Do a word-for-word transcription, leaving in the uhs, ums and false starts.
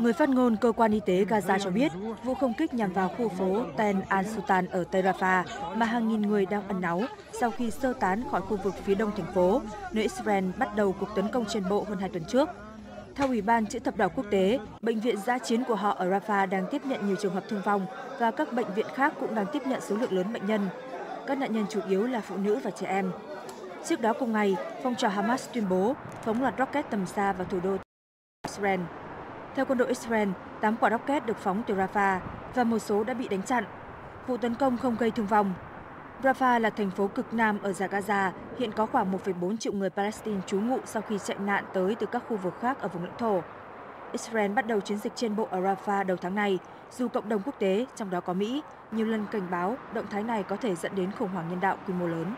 Người phát ngôn cơ quan y tế Gaza cho biết vụ không kích nhằm vào khu phố Ten Al-Sultan ở Tây Rafah mà hàng nghìn người đang ẩn náu sau khi sơ tán khỏi khu vực phía đông thành phố, nơi Israel bắt đầu cuộc tấn công trên bộ hơn hai tuần trước. Theo Ủy ban Chữ thập đỏ quốc tế, bệnh viện dã chiến của họ ở Rafah đang tiếp nhận nhiều trường hợp thương vong và các bệnh viện khác cũng đang tiếp nhận số lượng lớn bệnh nhân. Các nạn nhân chủ yếu là phụ nữ và trẻ em. Trước đó cùng ngày, phong trào Hamas tuyên bố phóng loạt rocket tầm xa vào thủ đô Israel. Theo quân đội Israel, tám quả rocket được phóng từ Rafah và một số đã bị đánh chặn. Vụ tấn công không gây thương vong. Rafah là thành phố cực nam ở giải Gaza, hiện có khoảng một phẩy bốn triệu người Palestine trú ngụ sau khi chạy nạn tới từ các khu vực khác ở vùng lãnh thổ. Israel bắt đầu chiến dịch trên bộ ở Rafah đầu tháng này, dù cộng đồng quốc tế, trong đó có Mỹ, nhiều lần cảnh báo động thái này có thể dẫn đến khủng hoảng nhân đạo quy mô lớn.